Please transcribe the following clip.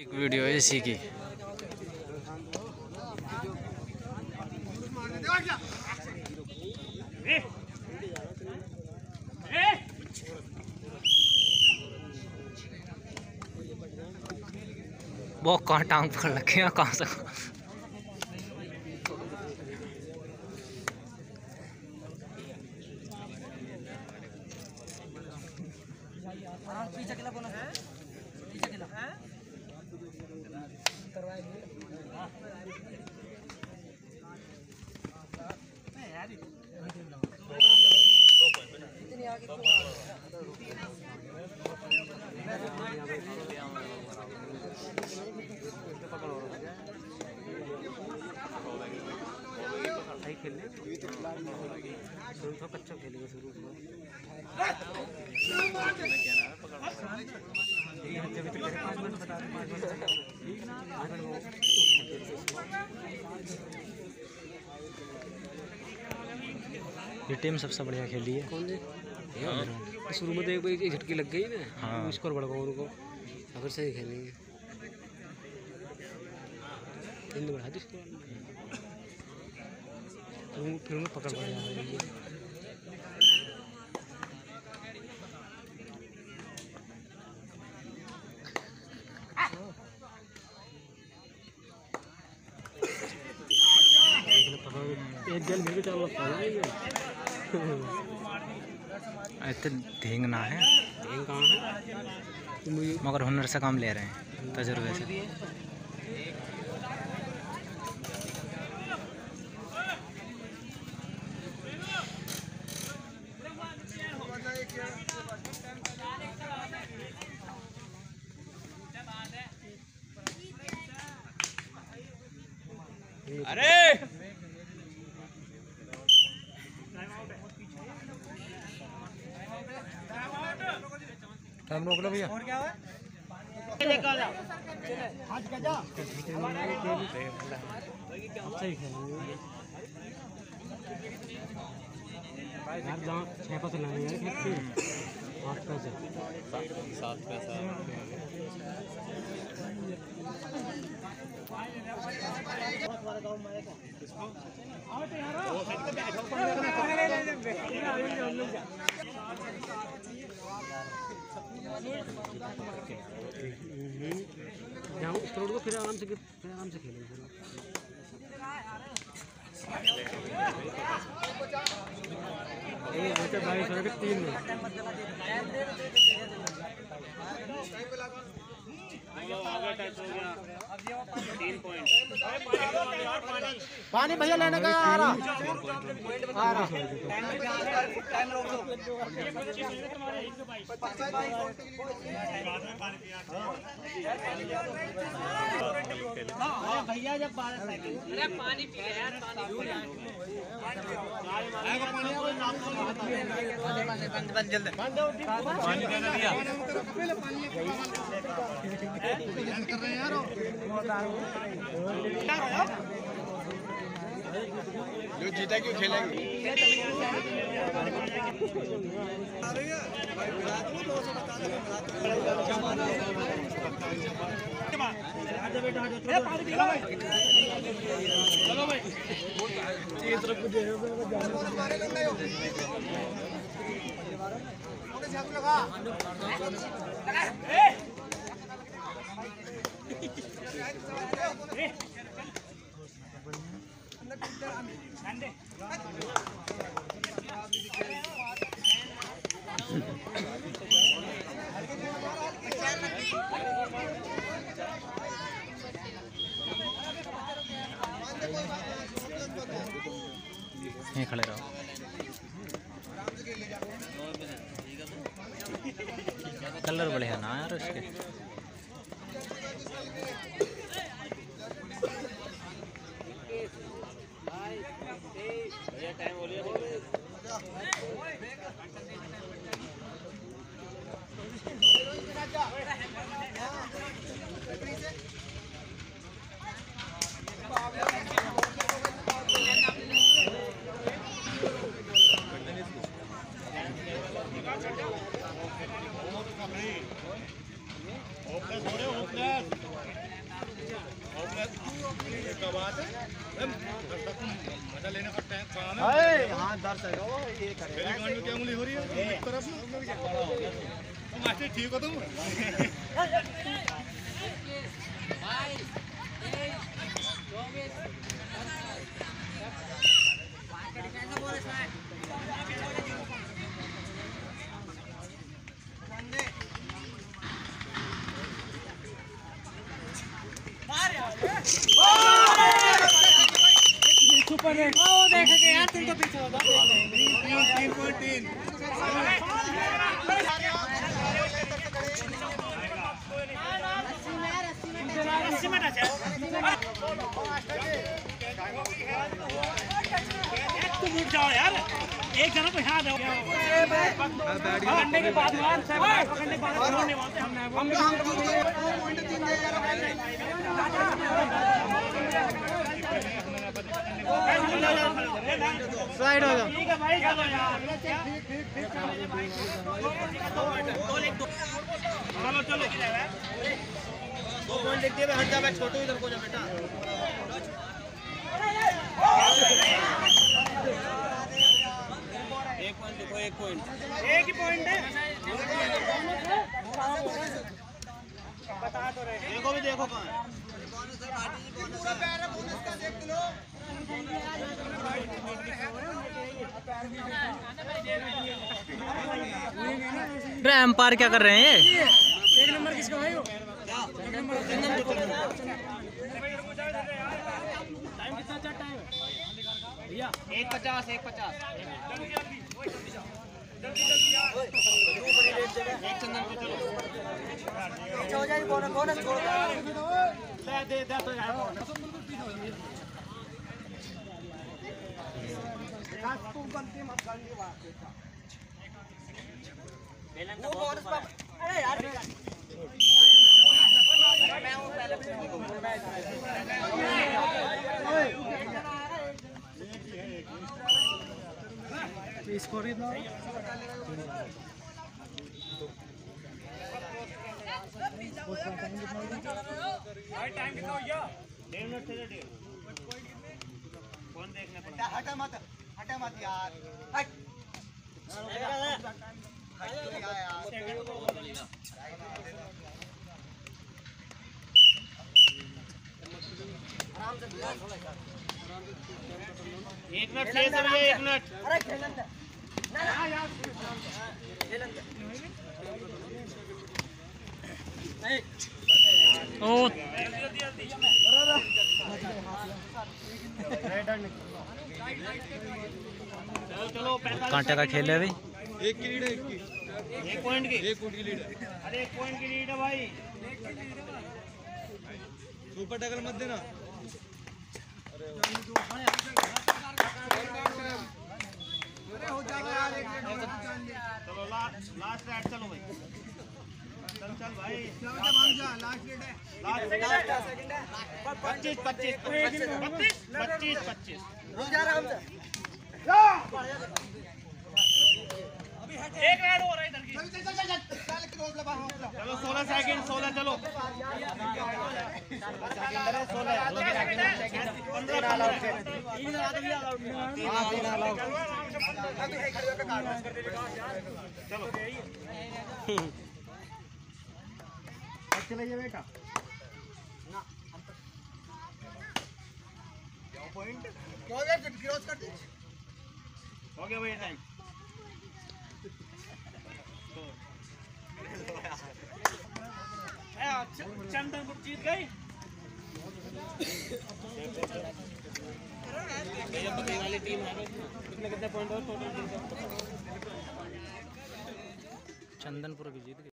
एक वीडियो है इसी की। वो कहाँ टांग पकड़ रखे हैं, कहाँ से ये टीम सबसे बढ़िया खेली है। कौन जी? शुरू में तो एक झटकी लग गई ना। हाँ, स्कोर बढ़ गया उनको। अगर सही खेलेंगे तीन बढ़ा दी स्कोर, फिर उन्हें पकड़ बढ़ जाएगी। ढेंगना है, मगर हुनर से काम ले रहे हैं, तजुर्बे से। अरे टाइम रोक लो भैया, और क्या है, निकल जाओ, चले आज का जा सही खेलेंगे भाई। आज जहां 6 पैसे लाने यार, कितने 8 पैसे 7 पैसा हमारा गांव में है। इसको आओ तो यार, वो साइड पे बैठो, जाओ स्टोर को, फिर आराम से खेलेंगे। 3 मिनट पानी भैया लेने का भैया, जब पानी पी यार, जो जीता क्यों खेलेंगे। खड़े रहो, कलर बढ़िया ना यार उसके। मजा लेने का टाइम काम है। हां दर्द है वो ये करे गांड में क्या उंगली हो रही है एक तरफ तो मास्टर ठीक हो तुम एक जना को यहाँ दो घंटे के बाद मार साहब घंटे बाद होने वाले हम पॉइंट 3 दे यार साइड हो जाओ ठीक है भाई चलो यार ठीक चलो चलो 2 पॉइंट लिख दिए हट जा मैं छोटू इधर को जा बेटा एक ही पॉइंट है बता तो रहे देखो भी देखो कहां है बोनस है पार्टी जी बोनस है बोनस का देख लो अरे अंपायर क्या कर रहे हैं एक नंबर किसका भाई हो टाइम कितना चल टाइम भैया 150 150 एक चंदनपुर चलो अच्छा हो जाए बोनस बोनस छोड़ दे दे तो यार खास तुम बनती मत गांधी बात देखा वो बोनस अरे यार मैं हूं पहले ओए स्कोर इतना भाई टाइम कितना हो गया 1.5 मिनट से डेढ़ कौन देखने पड़ा हटा मत यार हट आराम से थोड़ा एक मिनट से सर ये एक मिनट अरे खेलन दे ना यार खेलन दे ओ कांटे का खेल है भाई एक की लीड है एक पॉइंट की लीड है अरे 1 पॉइंट की लीड है भाई सुपर टैकल मत देना अरे हो जाएगा यार चलो लास्ट राइट चलो भाई चल भाई लास्ट रेट है 25 रोजा राम से एक राइड हो रहा है इधर की चलो 16 सेकंड चलो 16 चले ये बेटा ना हम तक क्या पॉइंट क्या यार क्रॉस कर दे हो गया भाई टाइम यार चंदनपुर जीत गई ये अपनी वाली टीम है कितने पॉइंट और टोटल चंदनपुर की जीत